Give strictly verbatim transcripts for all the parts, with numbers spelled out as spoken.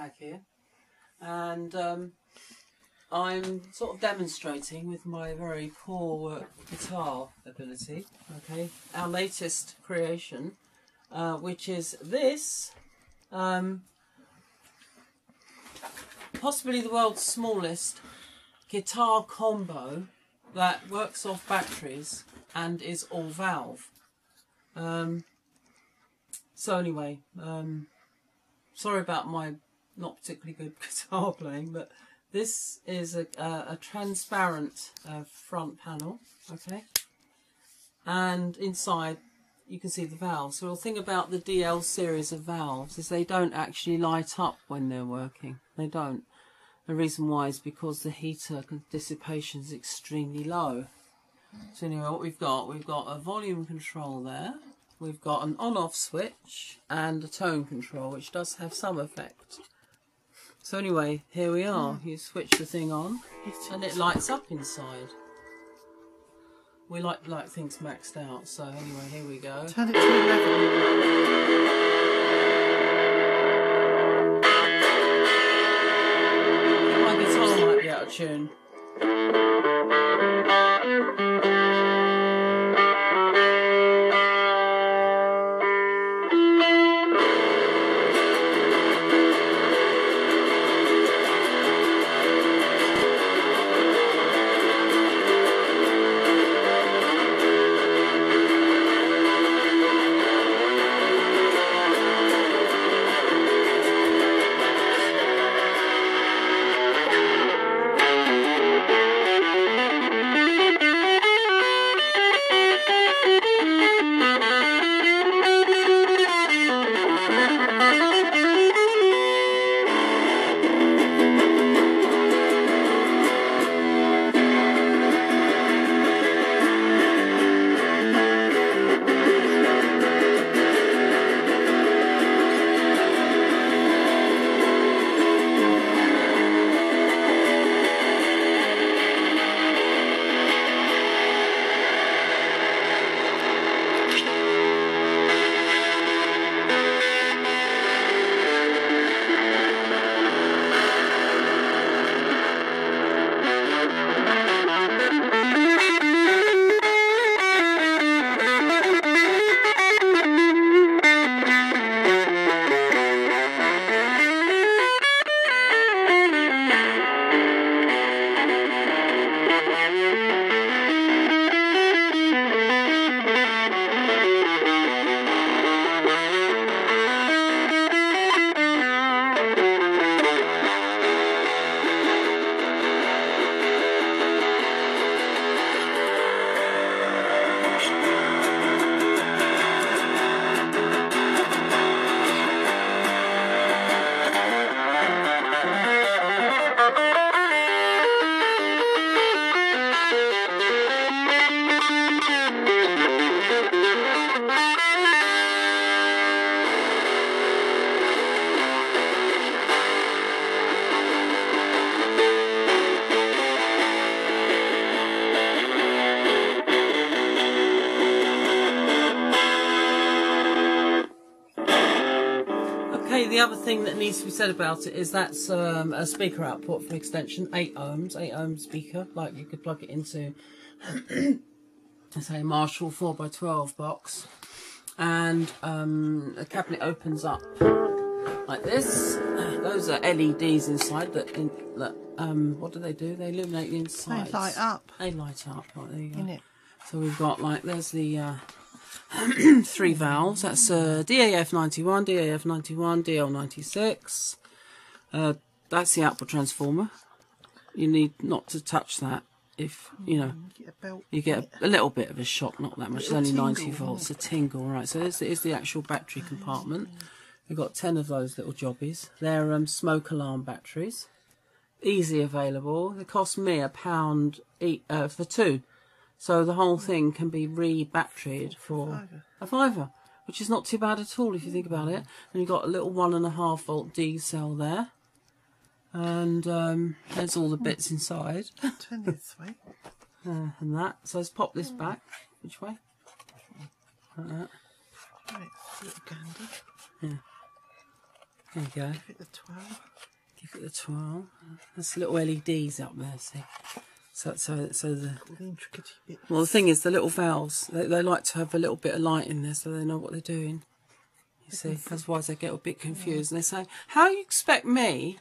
bag here, and um, I'm sort of demonstrating with my very poor guitar ability, okay, our latest creation, uh, which is this, um, possibly the world's smallest guitar combo that works off batteries and is all valve. Um, so anyway, um, sorry about my not particularly good guitar playing, but this is a, a, a transparent uh, front panel, okay, and inside you can see the valves. So the thing about the D L series of valves is they don't actually light up when they're working. They don't. The reason why is because the heater dissipation is extremely low. So anyway, what we've got, we've got a volume control there, we've got an on-off switch and a tone control, which does have some effect. So anyway, here we are. You switch the thing on and it lights up inside. We like like things maxed out, so anyway, here we go. Turn it to eleven. My guitar might be out of tune. The other thing that needs to be said about it is that's um, a speaker output for an extension, eight ohms, eight ohm speaker, like you could plug it into, say, Marshall four by twelve box, and um, the cabinet opens up like this. Those are L E Ds inside that, in, that um, what do they do? They illuminate the inside. They light up. They light up, right, there you go. In it. So we've got, like, there's the... Uh, three valves. That's uh, D A F ninety-one, D A F ninety-one, D L ninety-six. Uh, that's the output transformer. You need not to touch that. If you know, you get, a, you get a, a little bit of a shock, not that much. It's only tingle, ninety volts, a tingle, right? So this is the actual battery compartment. We've got ten of those little jobbies. They're um, smoke alarm batteries, easy available. They cost me a pound each, uh, for two. So the whole thing can be re-batteried for a fiver, which is not too bad at all if you think about it. And you've got a little one and a half volt D cell there, and um, there's all the bits inside. Turn this way, uh, and that. So let's pop this back. Which way? Like that. Yeah. There you go. Give it the twirl. Give it the twirl. That's little L E Ds up there, see. So, so, so the, the intricate bit. Well, the thing is, the little valves, they, they like to have a little bit of light in there so they know what they're doing. You see, because otherwise they get a bit confused. Yeah. And they say, how do you expect me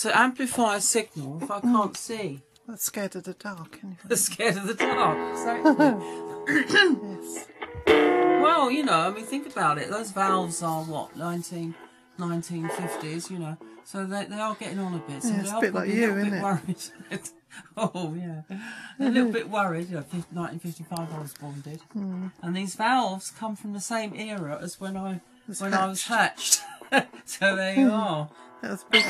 to amplify a signal if I can't see? They're scared of the dark, anyway. They're scared of the dark, exactly. Yes. Well, you know, I mean, think about it. Those valves are, what, nineteen fifties, you know. So they, they are getting on a bit. So yeah, it's a bit like you, isn't it? Oh, yeah. A little bit worried. You know, nineteen fifty-five I was born, did. Mm. And these valves come from the same era as when I was when hatched. I was hatched. So there you are. That was big.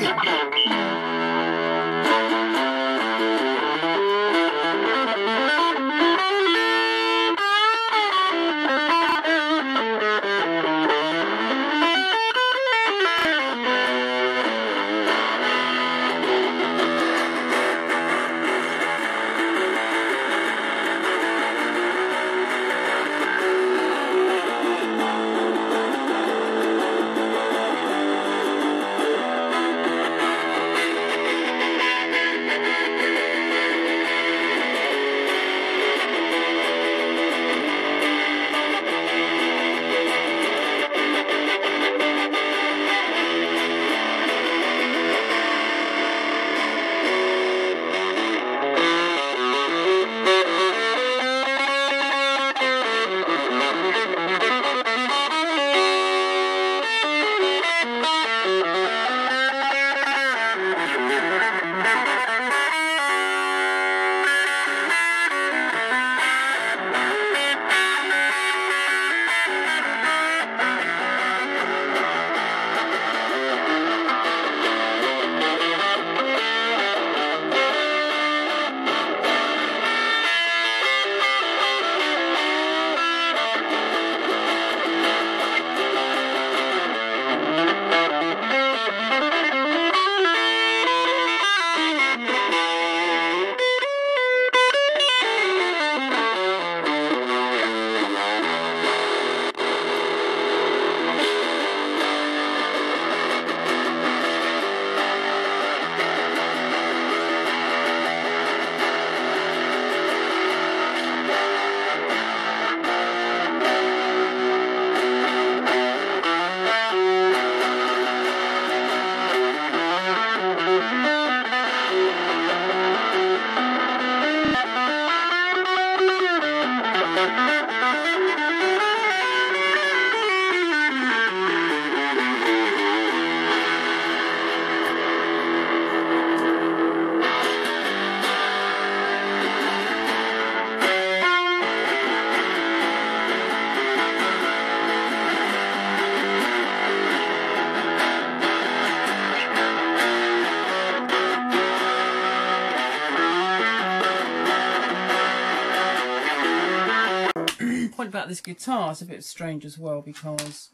About this guitar, it's a bit strange as well because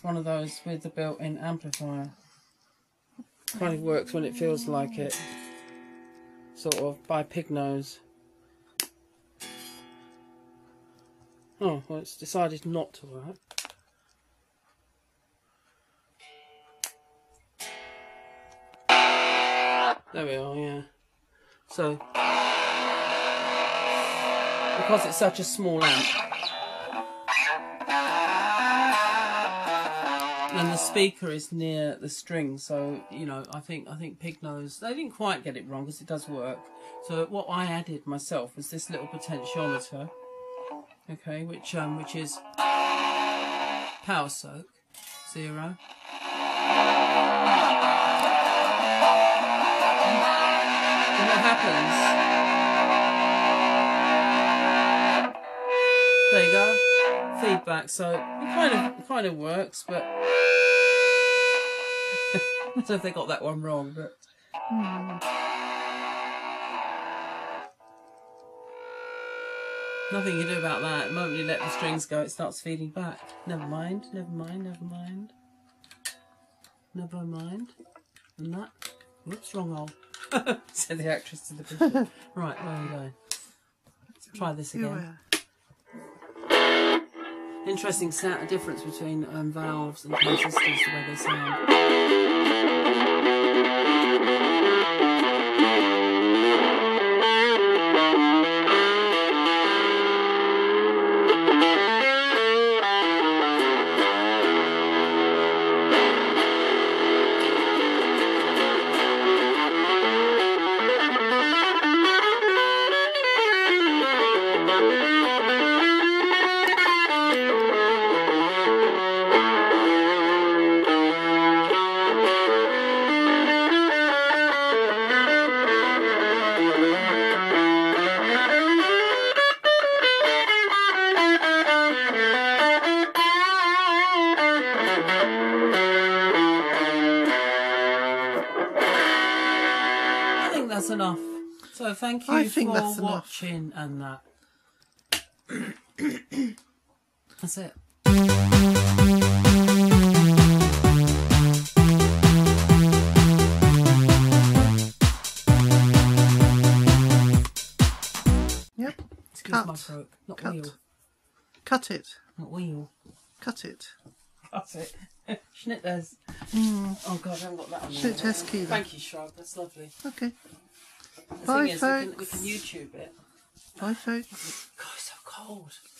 one of those with the built-in amplifier kind of works when it feels like it, sort of, by Pig Nose. Oh, well, it's decided not to work. There we are, yeah. So, because it's such a small amp, and the speaker is near the string, so you know, I think I think Pig Nose, they didn't quite get it wrong because it does work. So what I added myself was this little potentiometer, okay, which um which is power soak zero. And what happens? There you go. Feedback, so it kind of it kind of works, but I don't know if they got that one wrong, but mm. Nothing you do about that. The moment you let the strings go, it starts feeding back. Never mind, never mind, never mind, never mind. And that, whoops, wrong hole. Said the actress to the picture. Right, there we go. Let's try this again. interesting sound, difference between um, valves and transistors, the way they sound. That's enough. So thank you I think for that's watching enough. and that. That's it. Yep. It's good for my throat. Not Cut. wheel. Cut it. Not wheel. Cut it. Cut it. Schnitters. Mm. Oh God, I haven't got that on there. Schnitters. Thank you, Shrub. That's lovely. Okay. The Bye, thing is, folks. We can, we can YouTube it. Bye, folks. God, it's so cold.